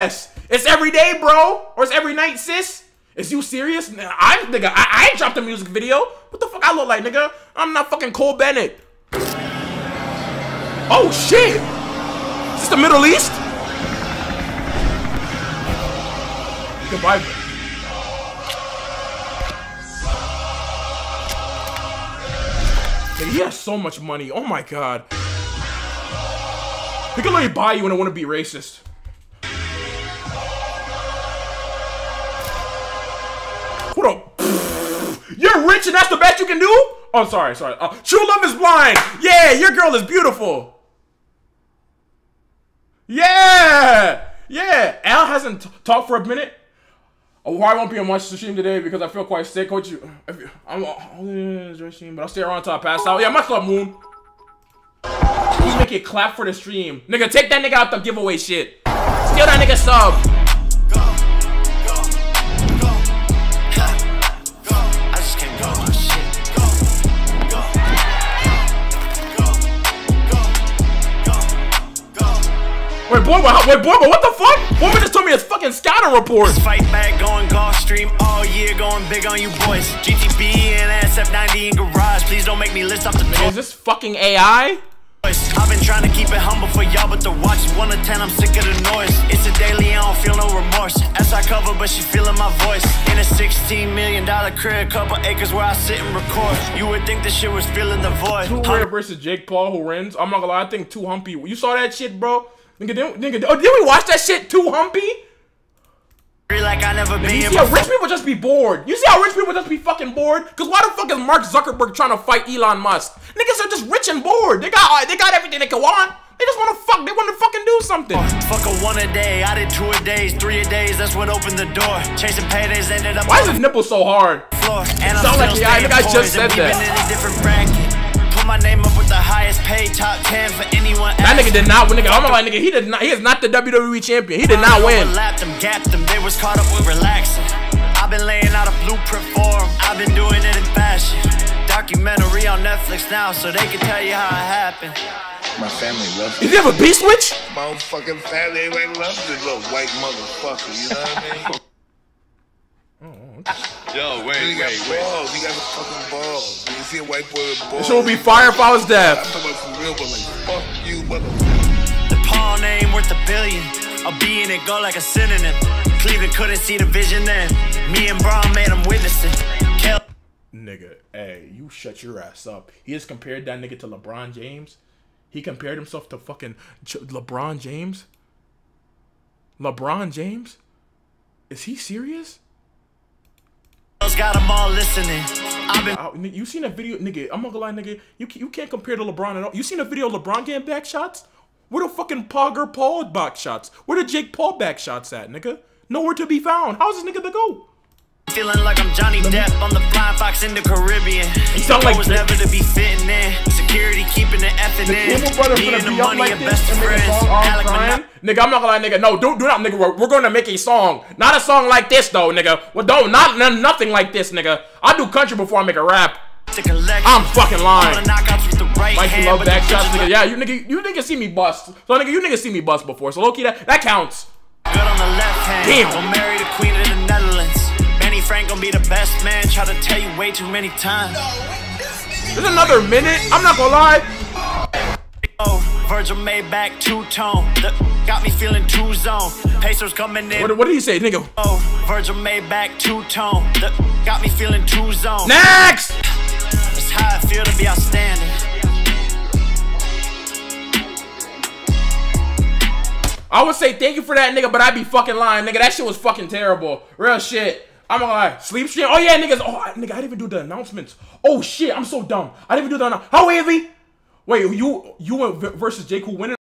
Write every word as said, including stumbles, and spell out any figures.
ass. It's every day, bro. Or it's every night, sis. Is you serious? Nah, I, nigga, I, I ain't dropped a music video. What the fuck I look like, nigga? I'm not fucking Cole Bennett. Oh, shit. Is this the Middle East? Goodbye, bro. Dude, he has so much money. Oh, my God. They can literally buy you and I want to be racist. What up? You're rich and that's the best you can do? Oh, sorry, sorry. Uh, true love is blind. Yeah, your girl is beautiful. Yeah. Yeah. Al hasn't t talked for a minute. Oh, why won't be on my stream today because I feel quite sick. What you? you I'm uh, but I'll stay around until I pass out. Yeah, much love, Moon. Please make it clap for the stream. Nigga, take that nigga out the giveaway shit. Steal that nigga sub. Go, go, go, ha, go. I just can't go my shit. Go, go, go, go, go, go. Wait, boy, wait, boy, what the fuck? Woman just told me it's fucking scouting report. This fight back going golf stream all year, going big on you boys. G T B and S F ninety in garage. Please don't make me list off the man. Is this fucking A I? I've been trying to keep it humble for y'all, but the watch is one to ten, I'm sick of the noise. It's a daily, I don't feel no remorse. As I cover, but she feeling my voice. In a sixteen million dollar crib, couple acres where I sit and record. You would think this shit was filling the void. Who Rare versus Jake Paul, who wins? I'm not gonna lie, I think Too Humpy. You saw that shit, bro? Nigga, did, nigga, oh, did we watch that shit, Too Humpy? Like I never been. You see how rich people just be bored. You see how rich people just be fucking bored? Cause why the fuck is Mark Zuckerberg trying to fight Elon Musk? Niggas are just rich and bored. They got they got everything they can want. They just wanna fuck. They wanna fucking do something. Fuck a one a day. I did two a days, three a days. That's what opened the door. Chasing paydays ended up. Why is his nipple so hard? Floor. And sound like the guy just said that. Put my name up with the highest paid top ten for anyone. That nigga did not win, nigga. I'm like, nigga, he did not. He is not the W W E champion. He did not win. They was caught up with relaxing. I've been laying out a blueprint for him. I've been doing it in fashion. Documentary on Netflix now, so they can tell you how it happened. My family loves it. Did you have a beast witch? My own fucking family loves this little white motherfucker. You know what I mean? Yo, wait, he wait, got wait. Balls. He got the fucking balls. When you see a white boy with balls. This will be fire if I was deaf. I'm talking about some real, but like, fuck you, motherfucker. The Paul name worth a billion. A B in it go like a synonym. Cleveland couldn't see the vision then. Me and Braun made him witness it. Kel nigga, hey, you shut your ass up. He just compared that nigga to LeBron James. He compared himself to fucking LeBron James. LeBron James? Is he serious? Got them all listening. I've been oh, you seen a video, nigga? I'm not gonna lie, nigga. You you can't compare to LeBron at all. You seen a video of LeBron getting back shots? Where the fucking Pogger Paul back shots? Where the Jake Paul back shots at, nigga? Nowhere to be found. How's this nigga to go? Feeling like I'm Johnny Depp on the flying fox in the Caribbean. He sound like was never to be fitting in. Security keeping the effing in. Being the money like your best friends. Nigga, I'm not gonna lie, nigga. No, do do not, nigga. We're, we're gonna make a song, not a song like this though, nigga. Well, don't not nothing like this, nigga. I do country before I make a rap. I'm fucking lying. Right Mike, you love back shots, nigga. Yeah, you nigga, you nigga see me bust. So nigga, you nigga see me bust before. So low key, that that counts. Good on the left hand. Damn. We'll marry the queen of the Netherlands. Frank gonna be the best man. Try to tell you way too many times. There's another minute. I'm not gonna lie. Oh, Virgil made back two tone. The, got me feeling two zone. Pacers coming in. What, what did he say, nigga? Oh, Virgil made back two tone. The, got me feeling two zone. Next. That's how I feel to be outstanding. I would say thank you for that, nigga, but I'd be fucking lying, nigga. That shit was fucking terrible. Real shit. I'm gonna lie. Sleep stream? Oh, yeah, niggas. Oh, nigga, I didn't even do the announcements. Oh, shit. I'm so dumb. I didn't even do the announcements. How, Avery? Wait, you you versus Jake, who winning?